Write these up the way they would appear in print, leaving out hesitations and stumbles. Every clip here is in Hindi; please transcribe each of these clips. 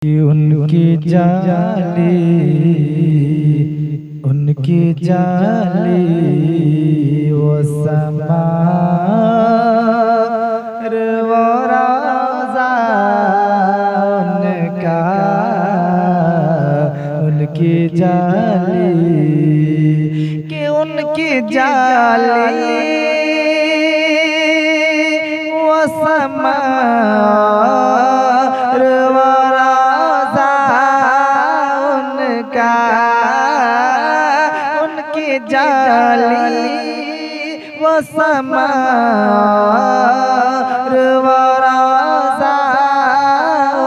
उनकी जाली वो समार वो राजा उनका, उनकी जाली कि उनकी जाली वो समार वो राजा उनका, जाली वो समार वो राजा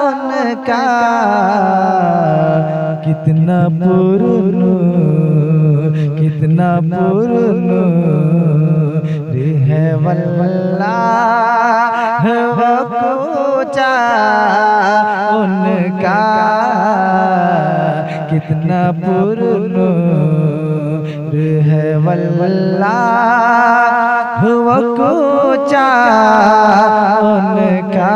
उनका। कितना पुरनू रे है वल्लाह वो पूजा उनका, कितना पुरनू है वल्लाह वो कूचा उनका।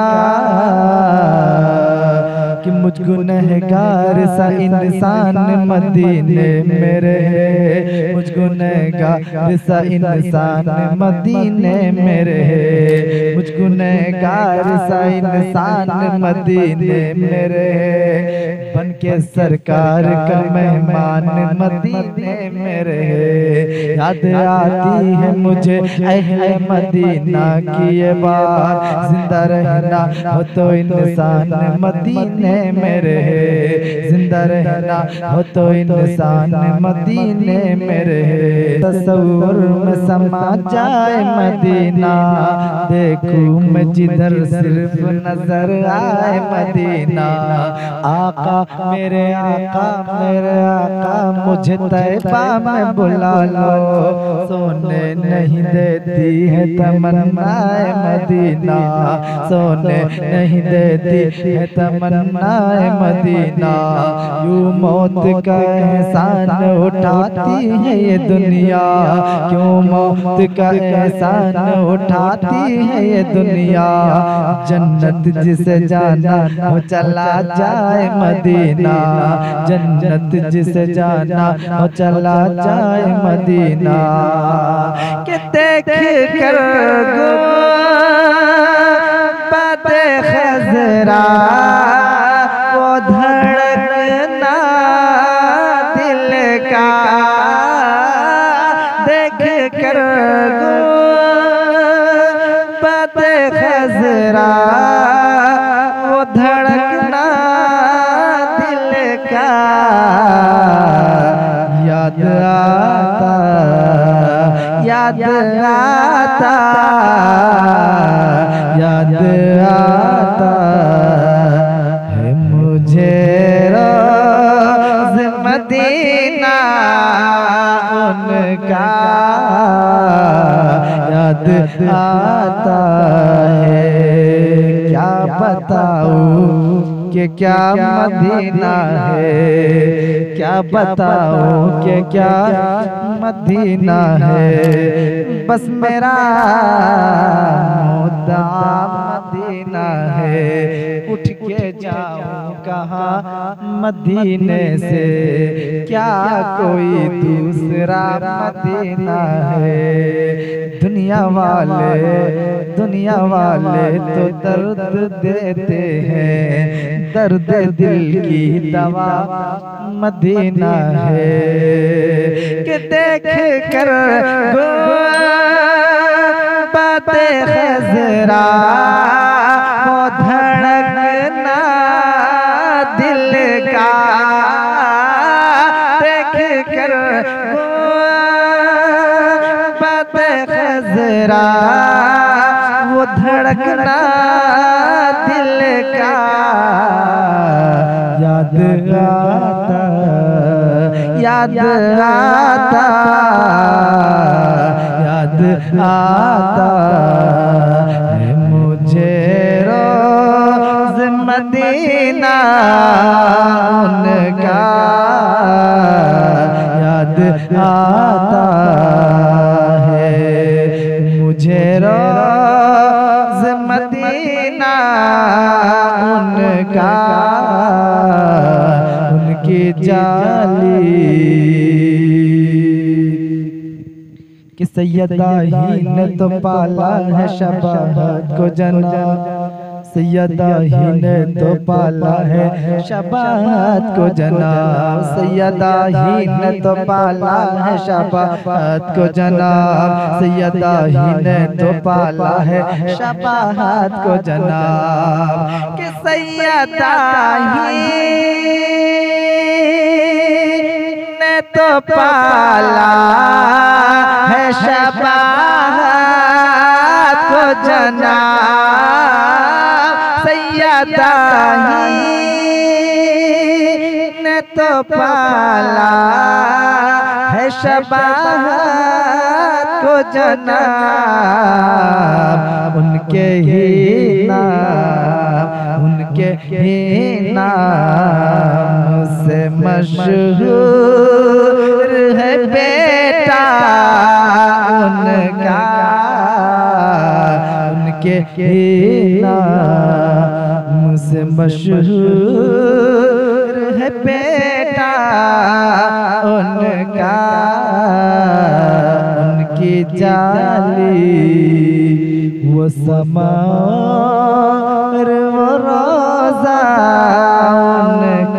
कि मुझको गुनहगार सा इंसान मदीने में रहे, मुझको गुनहगार सा इंसान मदीने में रहे, मुझको गुनहगार सा इंसान मदीने में रहे, बन के सरकार का मेहमान मदीने में रहे। याद आती है मुझे अहले मदीना की ये बात, जिंदा रहना हो तो इंसान मदीने में रहे, जिंदा रहना हो तो इंसान मदीने में रहे। तस्वुर में समा जाए मदीना, देखूं मैं जिधर सिर्फ नजर आए मदीना। आका मेरे आका, मेरे आका मुझे तैबा में बुला लो, सोने नहीं देती है तमन्नाए मदीना, सोने नहीं देती है तमन्नाए मदीना। यूं मौत का एहसान उठाती है ये दुनिया, क्यों मौत का एहसान उठाती है ये दुनिया। जन्नत जिसे जाना वो चला जाए मदीना, जन्नत जिसे जाना वो चला जाए मदीना। के देख कर बाते खजरा वो धड़कना दिल का, देख कर बाते खजरा वो धड़कना दिल का। याद आता है मुझे रोज़ मदीना उनका, याद आता है। क्या बताऊं के क्या मदीना है, क्या बताऊं के क्या मदीना है, बस मेरा मुद्दा मदीना है। उठ के जाऊं कहाँ मदीने से, क्या कोई दूसरा मदीना है। दुनिया वाले तो दर्द देते हैं, दर्द दिल की दवा मदीना है। कि देख कर बाते खजरा वो धड़कना दिल का, देख कर बाते खजरा वो धड़कना दिल का। याद आता है मुझे रोज़ मदीना उनका, याद आता है मुझे रोज़ मदीना उनका। का उनकी जाली कि सैयदा ही ने तो पाला है शबाहत को जना, सैयदा ही ने तो पाला है शबाहत को जनाब, सैयदा ही ने तो पाला है शबाहत को जनाब, सैयदा ही ने तो पाला है शबाहत को जनाब कि सैयदा ही ने तो पाला है शबाहत को जनाब, सैयदा ही ने तो पाला है शबाहत को जनाब, उनके ही नाम से मशहूर है बेटा उनका, उनके ही नाम से मशहूर है बेटा उनका, उनकी जाली वो समार वो रोजा उनका।